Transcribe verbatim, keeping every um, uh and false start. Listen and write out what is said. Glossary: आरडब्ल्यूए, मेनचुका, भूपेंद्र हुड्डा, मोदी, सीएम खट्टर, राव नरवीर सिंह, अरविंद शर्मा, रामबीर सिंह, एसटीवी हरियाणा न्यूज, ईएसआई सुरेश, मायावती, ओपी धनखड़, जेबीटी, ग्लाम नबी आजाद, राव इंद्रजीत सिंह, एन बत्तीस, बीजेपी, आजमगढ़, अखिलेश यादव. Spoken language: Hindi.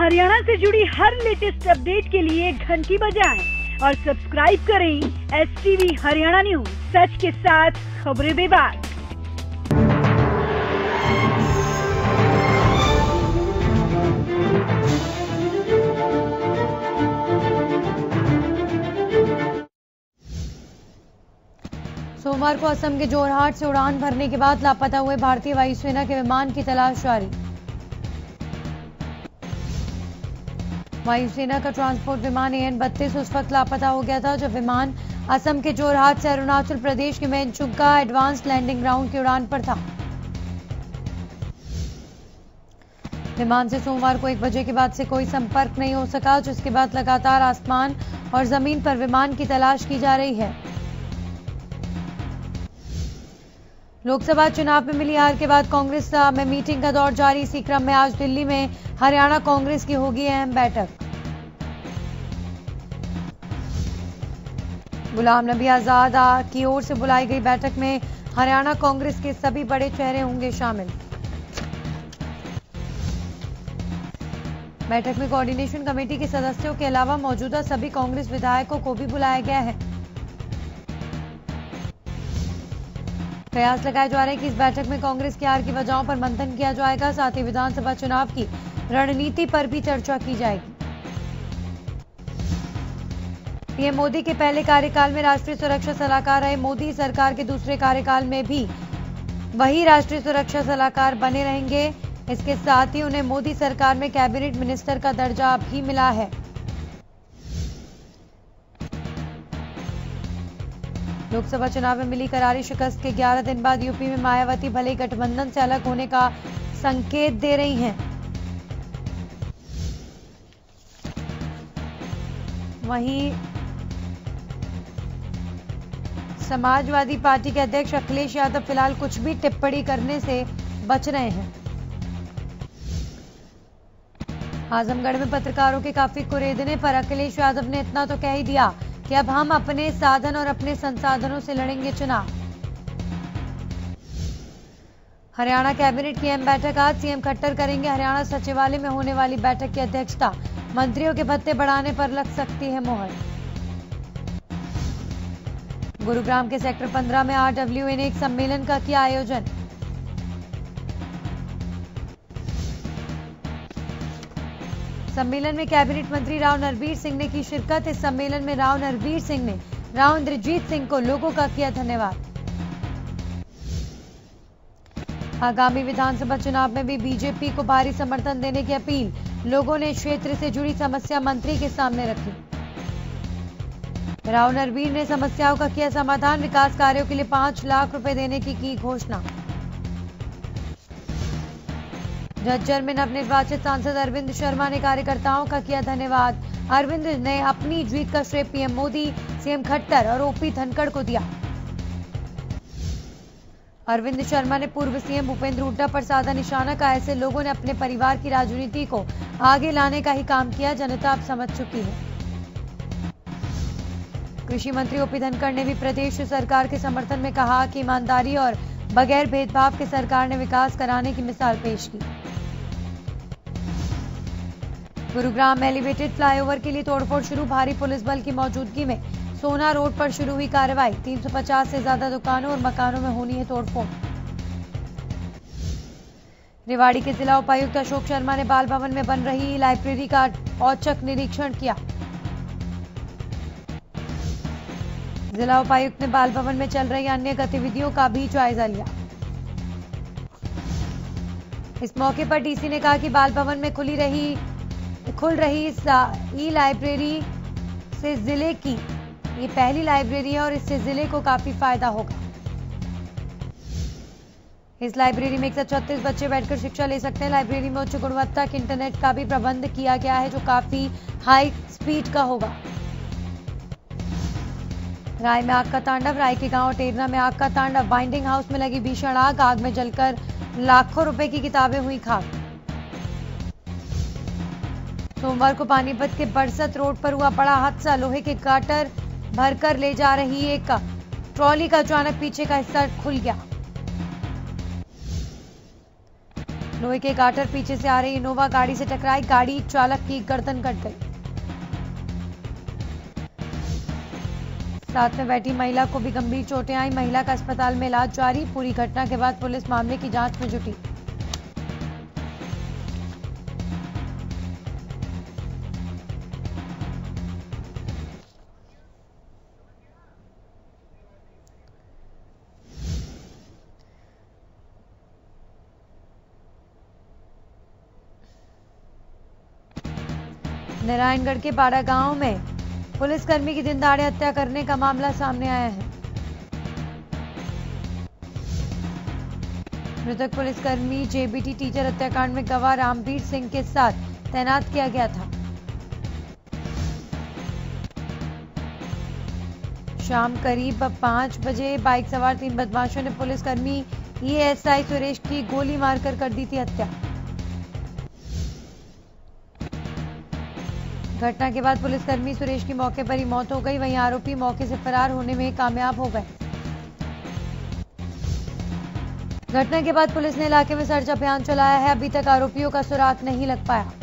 हरियाणा से जुड़ी हर लेटेस्ट अपडेट के लिए घंटी बजाएं और सब्सक्राइब करें एसटीवी हरियाणा न्यूज, सच के साथ खबरें बेबाक। सोमवार को असम के जोरहाट से उड़ान भरने के बाद लापता हुए भारतीय वायुसेना के विमान की तलाश जारी। वायुसेना का ट्रांसपोर्ट विमान एन बत्तीस उस वक्त लापता हो गया था जब विमान असम के जोरहाट से अरुणाचल प्रदेश के मेनचुका एडवांस लैंडिंग ग्राउंड की उड़ान पर था। विमान से सोमवार को एक बजे के बाद से कोई संपर्क नहीं हो सका, जिसके बाद लगातार आसमान और जमीन पर विमान की तलाश की जा रही है। लोकसभा चुनाव में मिली हार के बाद कांग्रेस में मीटिंग का दौर जारी। इसी क्रम में आज दिल्ली में हरियाणा कांग्रेस की होगी अहम बैठक। ग्लाम नबी आजाद की ओर से बुलाई गई बैठक में हरियाणा कांग्रेस के सभी बड़े चेहरे होंगे शामिल। बैठक में कोऑर्डिनेशन कमेटी के सदस्यों के अलावा मौजूदा सभी कांग्रेस विधायकों को भी बुलाया गया है। प्रयास लगाए जा रहे हैं कि इस बैठक में कांग्रेस की हार की वजहों पर मंथन किया जाएगा, साथ ही विधानसभा चुनाव की रणनीति पर भी चर्चा की जाएगी। पीएम मोदी के पहले कार्यकाल में राष्ट्रीय सुरक्षा सलाहकार रहे मोदी, सरकार के दूसरे कार्यकाल में भी वही राष्ट्रीय सुरक्षा सलाहकार बने रहेंगे। इसके साथ ही उन्हें मोदी सरकार में कैबिनेट मिनिस्टर का दर्जा भी मिला है। लोकसभा चुनाव में मिली करारी शिकस्त के ग्यारह दिन बाद यूपी में मायावती भले गठबंधन से अलग होने का संकेत दे रही हैं। वहीं समाजवादी पार्टी के अध्यक्ष अखिलेश यादव फिलहाल कुछ भी टिप्पणी करने से बच रहे हैं। आजमगढ़ में पत्रकारों के काफी कुरेदने पर अखिलेश यादव ने इतना तो कह ही दिया कि अब हम अपने साधन और अपने संसाधनों से लड़ेंगे चुनाव। हरियाणा कैबिनेट की अहम बैठक आज। सीएम खट्टर करेंगे हरियाणा सचिवालय में होने वाली बैठक की अध्यक्षता। मंत्रियों के भत्ते बढ़ाने पर लग सकती है मोहर। गुरुग्राम के सेक्टर पंद्रह में आरडब्ल्यूए ने एक सम्मेलन का किया आयोजन। सम्मेलन में कैबिनेट मंत्री राव नरवीर सिंह ने की शिरकत। इस सम्मेलन में राव नरवीर सिंह ने राव इंद्रजीत सिंह को लोगों का किया धन्यवाद। आगामी विधानसभा चुनाव में भी बीजेपी को भारी समर्थन देने की अपील। लोगों ने क्षेत्र से जुड़ी समस्या मंत्री के सामने रखी। राव नरवीर ने समस्याओं का किया समाधान। विकास कार्यों के लिए पांच लाख रुपए देने की की घोषणा। झज्जर में नवनिर्वाचित सांसद अरविंद शर्मा ने कार्यकर्ताओं का किया धन्यवाद। अरविंद ने अपनी जीत का श्रेय पीएम मोदी, सीएम खट्टर और ओपी धनखड़ को दिया। अरविंद शर्मा ने पूर्व सीएम भूपेंद्र हुड्डा पर साधा निशाना कहा, ऐसे लोगों ने अपने परिवार की राजनीति को आगे लाने का ही काम किया। जनता अब समझ चुकी है। कृषि मंत्री ओपी धनखड़ ने भी प्रदेश सरकार के समर्थन में कहा कि ईमानदारी और बगैर भेदभाव के सरकार ने विकास कराने की मिसाल पेश की। गुरुग्राम एलिवेटेड फ्लाईओवर के लिए तोड़फोड़ शुरू। भारी पुलिस बल की मौजूदगी में सोना रोड पर शुरू हुई कार्रवाई। तीन सौ पचास से ज्यादा दुकानों और मकानों में होनी है तोड़फोड़। रेवाड़ी के जिला उपायुक्त अशोक शर्मा ने बाल भवन में बन रही लाइब्रेरी का औचक निरीक्षण किया। जिला उपायुक्त ने बाल भवन में चल रही अन्य गतिविधियों का भी जायजा लिया। इस मौके पर डीसी ने कहा कि बाल भवन में खुली रही खुल रही ई लाइब्रेरी से जिले की ये पहली लाइब्रेरी है और इससे जिले को काफी फायदा होगा। इस लाइब्रेरी में एक सौ छत्तीस बच्चे बैठकर शिक्षा ले सकते हैं। लाइब्रेरी में उच्च गुणवत्ता के इंटरनेट का भी प्रबंध किया गया है, जो काफी हाई स्पीड का होगा। राय में आग का तांडव। राय के गांव टेरना में आग का तांडव। बाइंडिंग हाउस में लगी भीषण आग। आग में जलकर लाखों रुपए की किताबें हुई खाक। सोमवार को पानीपत के बरसत रोड पर हुआ बड़ा हादसा। लोहे के गाटर भरकर ले जा रही एक ट्रॉली का अचानक पीछे का हिस्सा खुल गया। लोहे के गाटर पीछे से आ रही इनोवा गाड़ी से टकराई, गाड़ी चालक की गर्दन कट गई। साथ में बैठी महिला को भी गंभीर चोटें आई, महिला का अस्पताल में इलाज जारी। पूरी घटना के बाद पुलिस मामले की जांच में जुटी। नारायणगढ़ के बाड़ागांव में पुलिसकर्मी की दिनदहाड़े हत्या करने का मामला सामने आया है। मृतक पुलिसकर्मी जेबीटी टीचर हत्याकांड में गवाह रामबीर सिंह के साथ तैनात किया गया था। शाम करीब पांच बजे बाइक सवार तीन बदमाशों ने पुलिसकर्मी ईएसआई सुरेश की गोली मारकर कर दी थी हत्या। घटना के बाद पुलिसकर्मी सुरेश की मौके पर ही मौत हो गई, वहीं आरोपी मौके से फरार होने में कामयाब हो गए। घटना के बाद पुलिस ने इलाके में सर्च अभियान चलाया है, अभी तक आरोपियों का सुराग नहीं लग पाया।